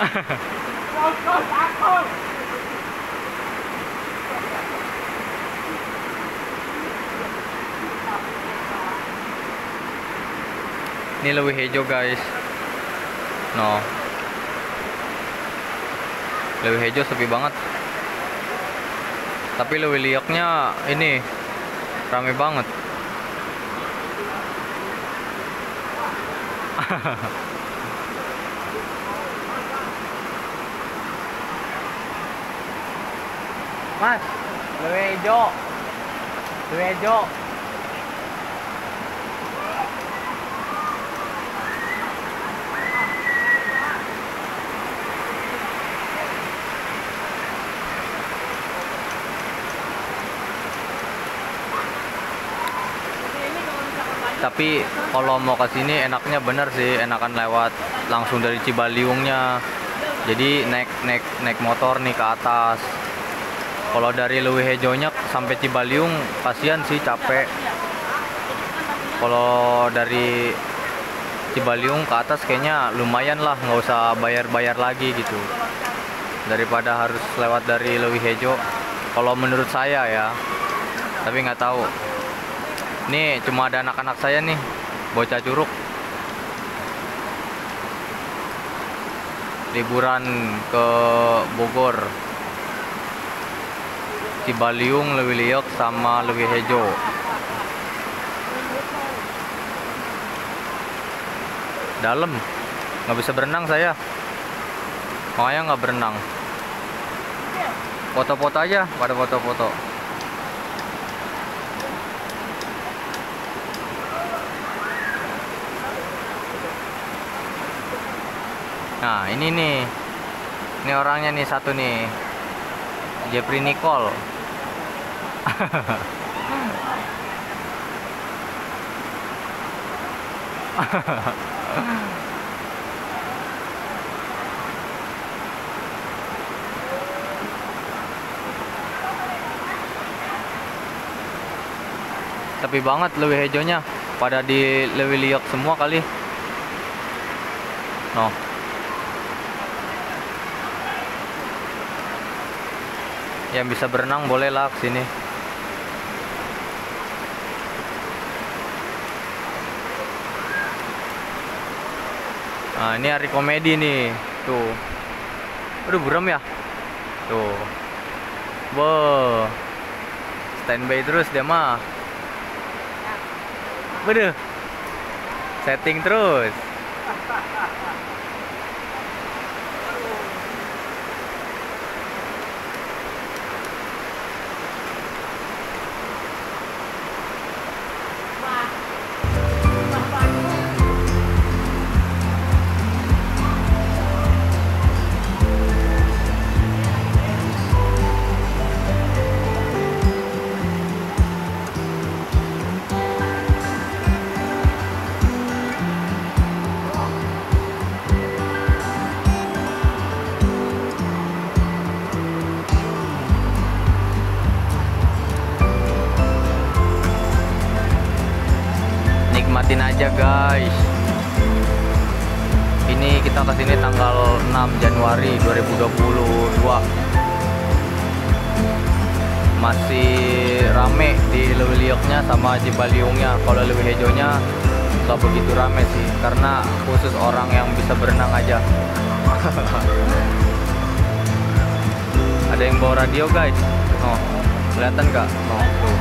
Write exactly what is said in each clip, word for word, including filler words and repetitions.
Ini lebih hijau guys. No. Lebih hijau sepi banget. Tapi Leuwi Liuknya ini rame banget. Mas, Leuwi hijau. Leuwi hijau. Tapi kalau mau ke sini enaknya bener sih, enakan lewat langsung dari Cibaliungnya. Jadi naik naik naik motor nih ke atas. Kalau dari Leuwi Hejonya sampai Cibaliung kasihan sih, capek. Kalau dari Cibaliung ke atas kayaknya lumayan lah, nggak usah bayar-bayar lagi gitu. Daripada harus lewat dari Leuwi Hejo. Kalau menurut saya ya, tapi nggak tahu. Nih cuma ada anak-anak saya nih, bocah curug. Liburan ke Bogor. Cibaliung, Leuwi Lieuk sama Leuwi Hejo. Dalam, nggak bisa berenang saya. Makanya nggak berenang. Foto-foto aja, pada foto-foto. Nah ini nih, ini orangnya nih satu nih, Jeffrey Nicole. Tapi banget Leuwi Hejonya, pada di Leuwi Lieuk semua kali. Oh. Yang bisa berenang bolehlah ke sini. Nah, ini hari komedi nih. Tuh. Aduh, buram ya. Tuh. Wow. Standby terus dia mah. Waduh. Setting terus. Nikmatin aja guys. Ini kita kesini tanggal enam Januari dua ribu dua puluh dua. Masih rame di Leuwi Liuknya sama Cibaliungnya. Kalau Leuwi Hejonya nggak begitu rame sih, karena khusus orang yang bisa berenang aja. Ada yang bawa radio guys. Oh, kelihatan nggak? Oh, tuh. Oh.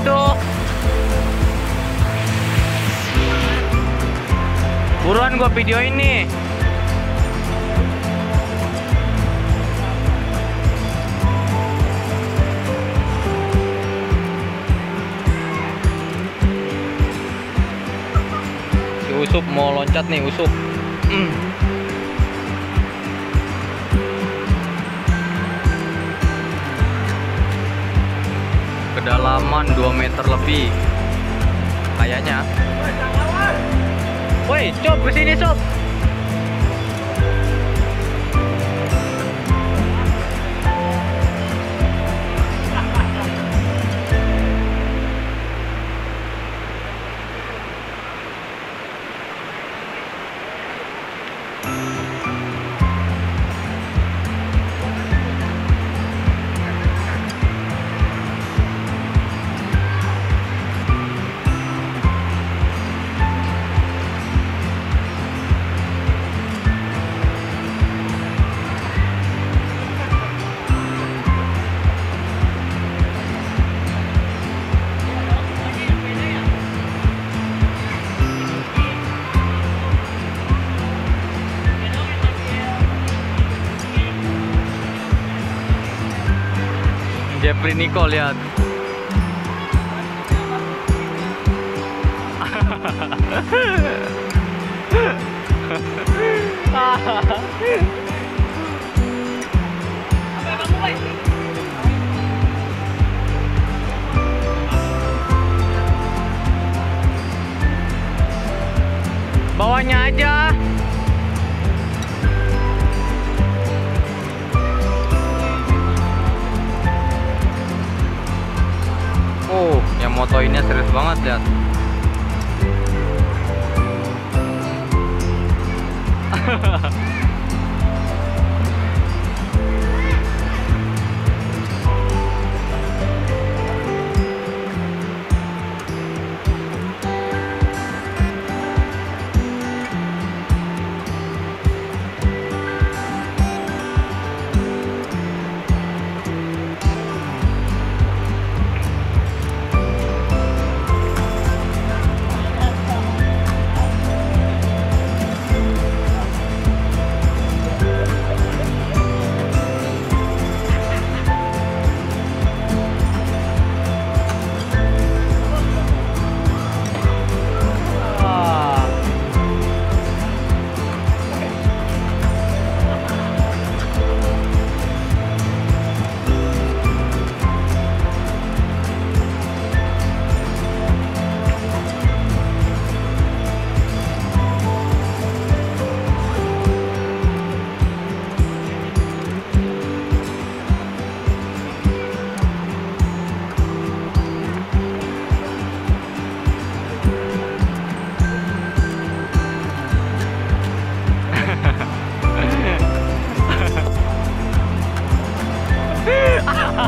itu. Buruan gue videoin nih. Si Usup mau loncat nih, Usup. Mm. Kedalaman dua meter lebih kayaknya. Woi, Sob, kesini Sob. Jeffrey Nicole lihat. Bawahnya aja. Oh, yang motoinnya serius banget, lihat.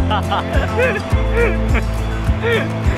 Hahaha.